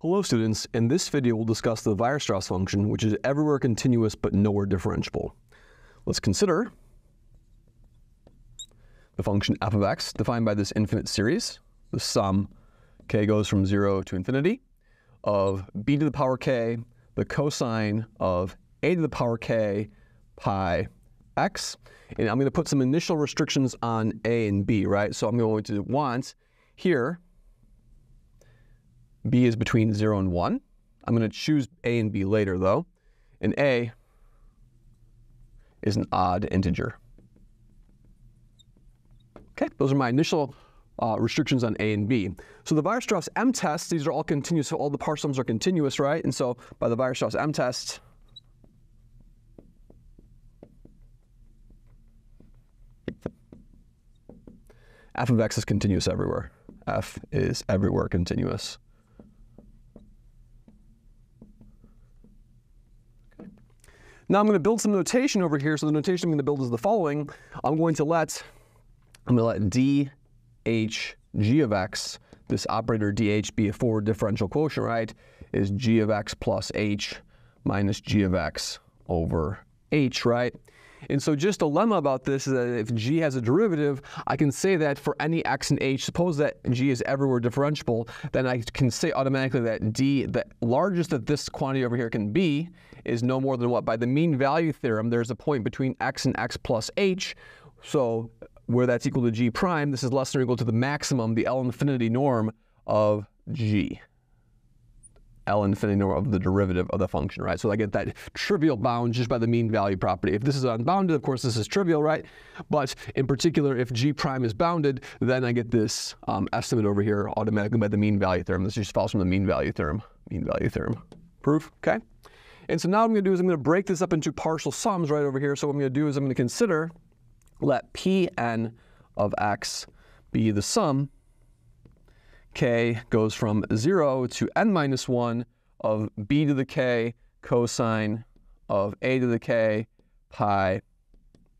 Hello students, in this video we'll discuss the Weierstrass function, which is everywhere continuous but nowhere differentiable. Let's consider the function f of x defined by this infinite series, the sum k goes from 0 to infinity of b to the power k, the cosine of a to the power k pi x. And I'm going to put some initial restrictions on a and b, right? So I'm going to want here b is between 0 and 1. I'm going to choose a and b later, though. And a is an odd integer. Okay, those are my initial restrictions on a and b. So the Weierstrass M-Test, these are all continuous, so all the partial sums are continuous, right? And so by the Weierstrass M-Test, f of x is continuous everywhere. F is everywhere continuous. Now I'm going to build some notation over here. So the notation I'm going to build is the following. I'm going to let d h g of x, this operator dh, be a forward differential quotient, right? Is g of x plus h minus g of x over h, right? And so just a lemma about this is that if g has a derivative, I can say that for any x and h, suppose that g is everywhere differentiable, then I can say automatically that d, the largest that this quantity over here can be, is no more than what? By the mean value theorem, there's a point between x and x plus h, so where that's equal to g prime, this is less than or equal to the maximum, the L infinity norm of g. L infinity norm of the derivative of the function, right? So I get that trivial bound just by the mean value property. If this is unbounded, of course, this is trivial, right? But in particular, if g prime is bounded, then I get this estimate over here automatically by the mean value theorem. This just falls from the mean value theorem. Mean value theorem. Proof, okay? And so now what I'm going to do is I'm going to break this up into partial sums right over here. So what I'm going to do is I'm going to consider let Pn of x be the sum k goes from 0 to n minus 1 of b to the k cosine of a to the k pi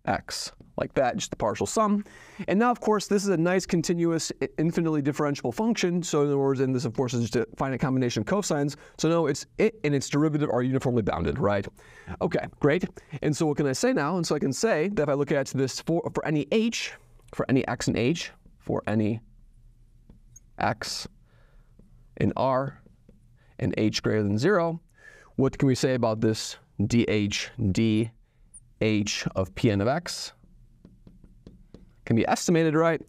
x, like that, just the partial sum. And now, of course, this is a nice continuous infinitely differentiable function. So in other words, and this, of course, is just a finite combination of cosines. So no, it and its derivative are uniformly bounded, right? Okay, great. And so what can I say now? And so I can say that if I look at this for any h, for any x and h, for any x and r and h greater than 0, what can we say about this dh of Pn of x? Can be estimated, right?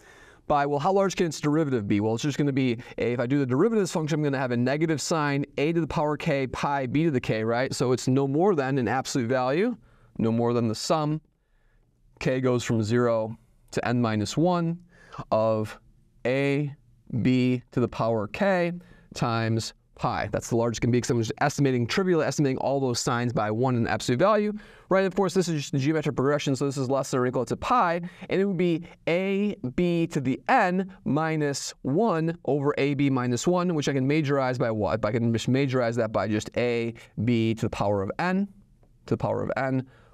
By, well, how large can its derivative be? Well, it's just going to be, if I do the derivative of this function, I'm going to have a negative sign, a to the power k pi b to the k, right? So it's no more than an absolute value, no more than the sum, k goes from 0 to n minus 1 of a b to the power k times pi. That's the largest can be, because I'm just trivially estimating all those signs by one in absolute value, right? Of course, this is just the geometric progression, so this is less than or equal to pi, and it would be a b to the n minus 1 over a b minus 1, which I can majorize by what? I can just majorize that by just a b to the power of n,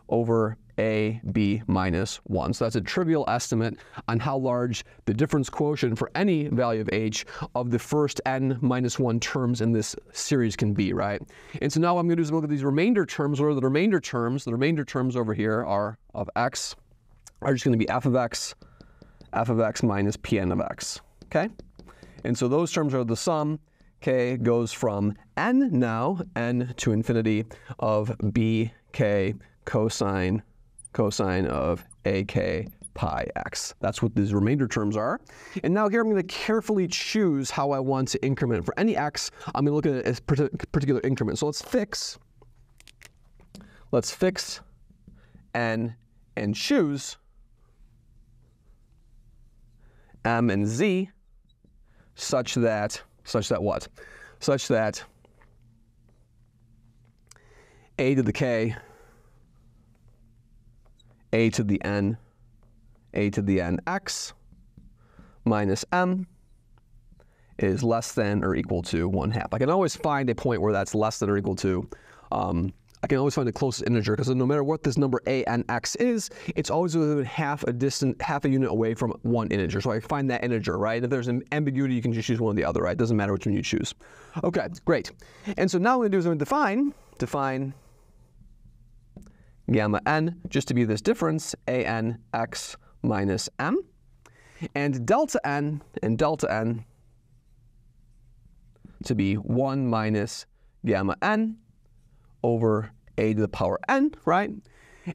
over a b minus 1. So that's a trivial estimate on how large the difference quotient for any value of h of the first n minus 1 terms in this series can be, right? And so now what I'm going to do is look at these remainder terms. What are the remainder terms? The remainder terms over here are of x are just going to be f of x minus Pn of x, okay? And so those terms are the sum k goes from n now, n to infinity, of b k cosine of ak pi x. That's what these remainder terms are. And now here I'm going to carefully choose how I want to increment. For any x, I'm going to look at a particular increment. So let's fix n and choose m and z such that what? Such that a to the k, a to the n x minus m is less than or equal to 1/2. I can always find a point where that's less than or equal to I can always find the closest integer, because no matter what this number a and x is, it's always within half a unit away from one integer. So I find that integer, right? If there's an ambiguity, you can just choose one or the other, right? It doesn't matter which one you choose. Okay, great. And so now what I'm going to do is I'm going to define gamma n just to be this difference, a n x minus m. And delta n to be 1 minus gamma n over a to the power n, right?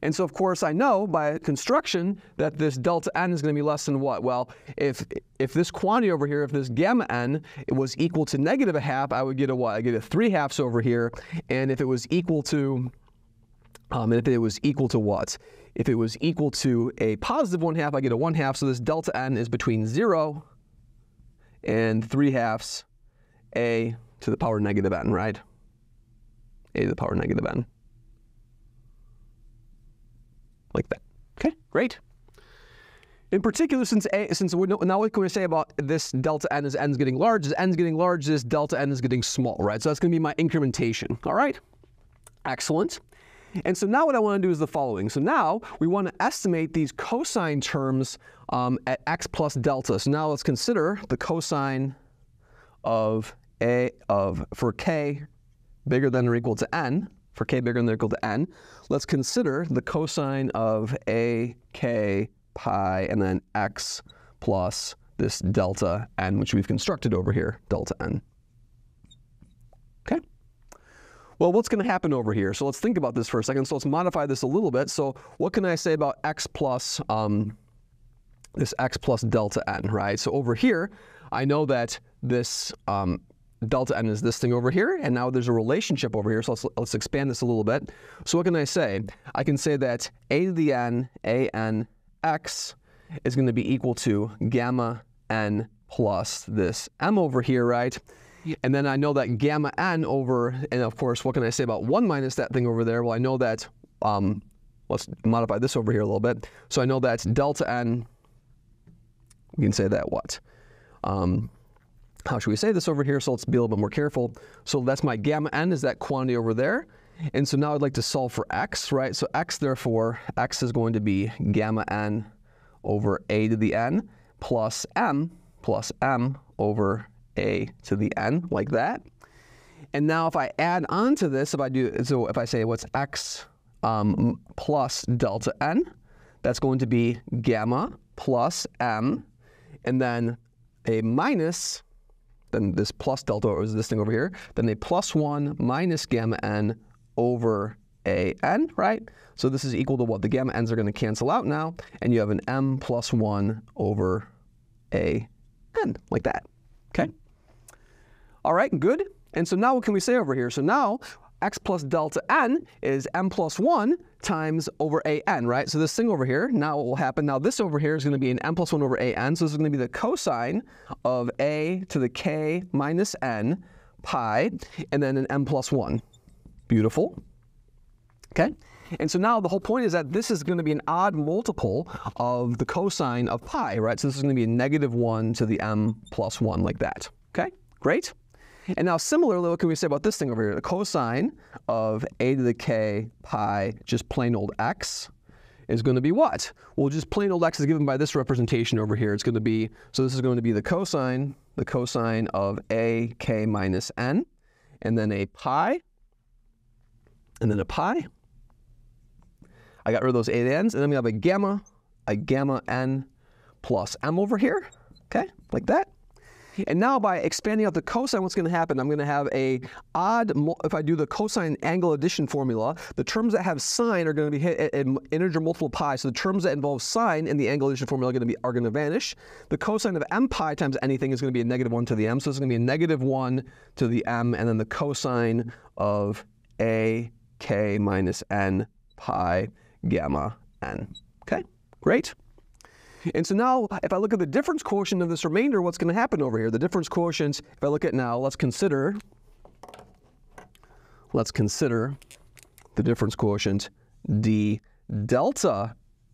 And so, of course, I know by construction that this delta n is going to be less than what? Well, if this quantity over here, if this gamma n was equal to negative a half, I would get a what? I get a 3/2 over here. And if it was equal to, what? If it was equal to a positive 1/2, I get a 1/2. So this delta n is between 0 and 3/2 a to the power negative n, right? A to the power negative n. Like that. Okay, great. In particular, since we know, now what can we say about this delta n? As n's getting large, this delta n is getting small, right? So that's going to be my incrementation. All right, excellent. And so now what I want to do is the following. So now we want to estimate these cosine terms at x plus delta. So now let's consider the cosine of for k bigger than or equal to n. For k bigger than or equal to n, let's consider the cosine of a k pi and then x plus this delta n, which we've constructed over here, delta n. Well, what's going to happen over here? So let's think about this for a second. So let's modify this a little bit. So what can I say about x plus this x plus delta n, right? So over here, I know that this delta n is this thing over here, and now there's a relationship over here. So let's expand this a little bit. So what can I say? I can say that a to the n, a n x, is going to be equal to gamma n plus this m over here, right? And then I know that gamma n over, and of course, what can I say about 1 minus that thing over there? Well, I know that, let's modify this over here a little bit. So I know that delta n, we can say that what? How should we say this over here? So let's be a little bit more careful. So that's my gamma n is that quantity over there. And so now I'd like to solve for x, right? So x, therefore, x is going to be gamma n over a to the n plus m over a to the n, like that. And now if I add on to this, if I say what's x plus delta n, that's going to be gamma plus m, and then a minus, then this plus delta, or is this thing over here, then a plus 1 minus gamma n over a n, right? So this is equal to what? The gamma n's are going to cancel out now, and you have an m plus 1 over a n, like that. Okay. All right, good. And so now what can we say over here? So now x plus delta n is m plus 1 times over a n, right? So this thing over here, now what will happen? Now this over here is going to be an m plus 1 over a n. So this is going to be the cosine of a to the k minus n pi, and then an m plus 1. Beautiful. Okay. And so now the whole point is that this is going to be an odd multiple of the cosine of pi, right? So this is going to be a negative 1 to the m plus 1, like that. Okay, great. And now similarly, what can we say about this thing over here? The cosine of a to the k pi, just plain old x, is going to be what? Well, just plain old x is given by this representation over here. It's going to be, so this is going to be the cosine of a k minus n, and then a pi, I got rid of those eight n's, and then we have a gamma n plus m over here, okay, like that. And now by expanding out the cosine, what's going to happen? I'm going to have a odd, if I do the cosine angle addition formula, the terms that have sine are going to be hit at an integer multiple pi, so the terms that involve sine in the angle addition formula are going to vanish. The cosine of m pi times anything is going to be a negative 1 to the m, so it's going to be a negative 1 to the m, and then the cosine of a k minus n pi gamma n. Okay, great. And so now, if I look at the difference quotient of this remainder, what's going to happen over here? The difference quotient, if I look at now, let's consider the difference quotient d delta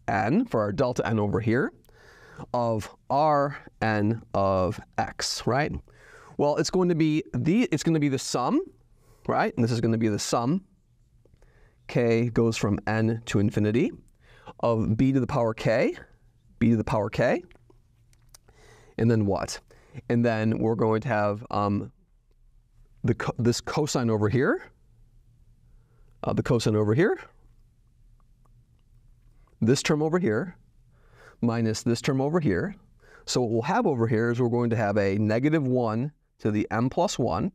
n, for our delta n over here, of r n of x, right? Well, it's going to be the sum, right? And this is going to be the sum k goes from n to infinity, of b to the power k, and then what? And then we're going to have this cosine over here, this term over here, minus this term over here. So what we'll have over here is we're going to have a -1 to the m plus 1.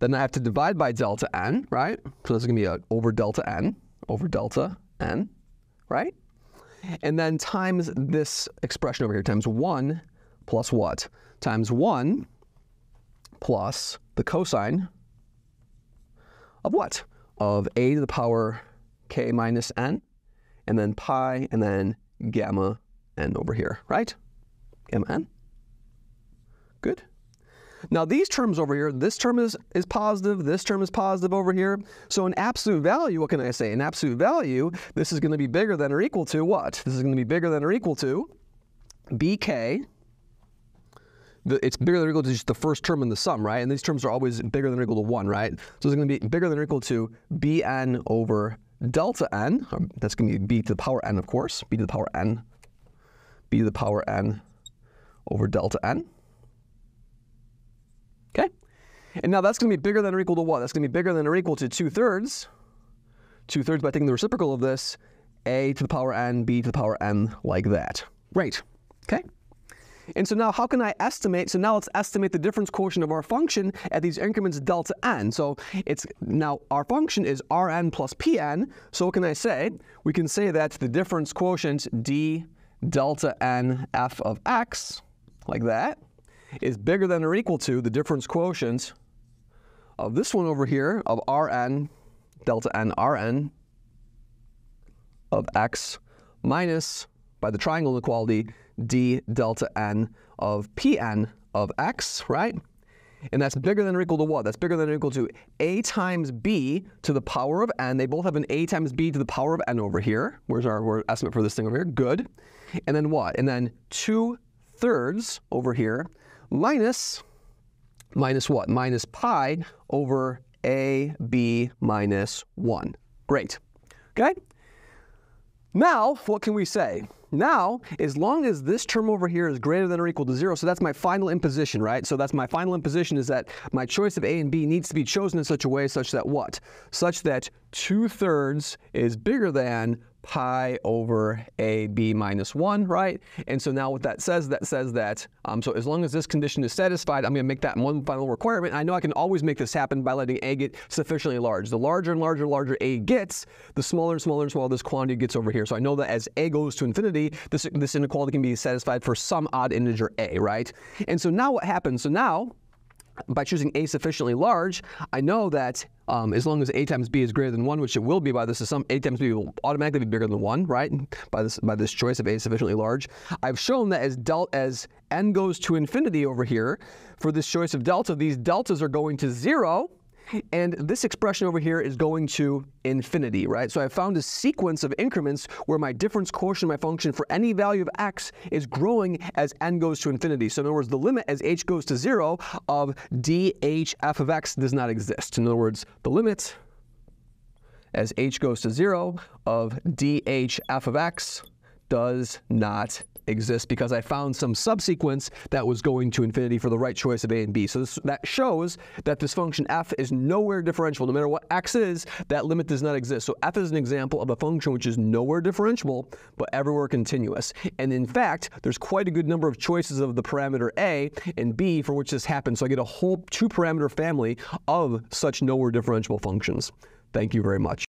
Then I have to divide by delta n, right? So that's going to be over delta n, right? And then times this expression over here, times 1 plus what? Times 1 plus the cosine of what? Of a to the power k minus n, and then pi, and then gamma n over here, right? Gamma n. Good. Now these terms over here, this term is positive, this term is positive over here. So in absolute value, what can I say? In absolute value, this is going to be bigger than or equal to what? This is going to be bigger than or equal to bk. It's bigger than or equal to just the first term in the sum, right? And these terms are always bigger than or equal to 1, right? So it's going to be bigger than or equal to bn over delta n. That's going to be b to the power n, of course. B to the power n over delta n. Okay? And now that's going to be bigger than or equal to what? That's going to be bigger than or equal to 2/3. 2/3 by taking the reciprocal of this, a to the power n, b to the power n, like that. Right. Okay? And so now how can I estimate? So now let's estimate the difference quotient of our function at these increments delta n. So it's now our function is rn plus pn. So what can I say? We can say that the difference quotient d delta n f of x, like that, is bigger than or equal to the difference quotient of this one over here, of rn, delta n rn of x minus, by the triangle inequality, d delta n of pn of x, right? And that's bigger than or equal to what? That's bigger than or equal to a times b to the power of n. They both have an a times b to the power of n over here. Where's our estimate for this thing over here? Good. And then what? And then 2/3 over here minus what? Minus pi over a b minus 1. Great. Okay? Now, what can we say? Now, as long as this term over here is greater than or equal to 0, so that's my final imposition, right? So that's my final imposition, is that my choice of A and B needs to be chosen in such a way such that what? Such that 2/3 is bigger than pi over a b minus 1, right? And so now what that says that, so as long as this condition is satisfied, I'm going to make that one final requirement. I know I can always make this happen by letting a get sufficiently large. The larger and larger and larger a gets, the smaller and smaller and smaller this quantity gets over here. So I know that as a goes to infinity, this inequality can be satisfied for some odd integer a, right? And so now what happens? So now, by choosing a sufficiently large, I know that as long as a times b is greater than 1, which it will be by this assumption, a times b will automatically be bigger than 1, right? By this choice of a sufficiently large, I've shown that as n goes to infinity over here, for this choice of delta, these deltas are going to 0, and this expression over here is going to infinity, right? So I found a sequence of increments where my difference quotient of my function for any value of x is growing as n goes to infinity. So in other words, the limit as h goes to 0 of dh(f) of x does not exist. In other words, the limit as h goes to 0 of dh(f) of x does not exist, because I found some subsequence that was going to infinity for the right choice of a and b. So that shows that this function f is nowhere differentiable. No matter what x is, that limit does not exist. So f is an example of a function which is nowhere differentiable, but everywhere continuous. And in fact, there's quite a good number of choices of the parameter a and b for which this happens. So I get a whole 2-parameter family of such nowhere differentiable functions. Thank you very much.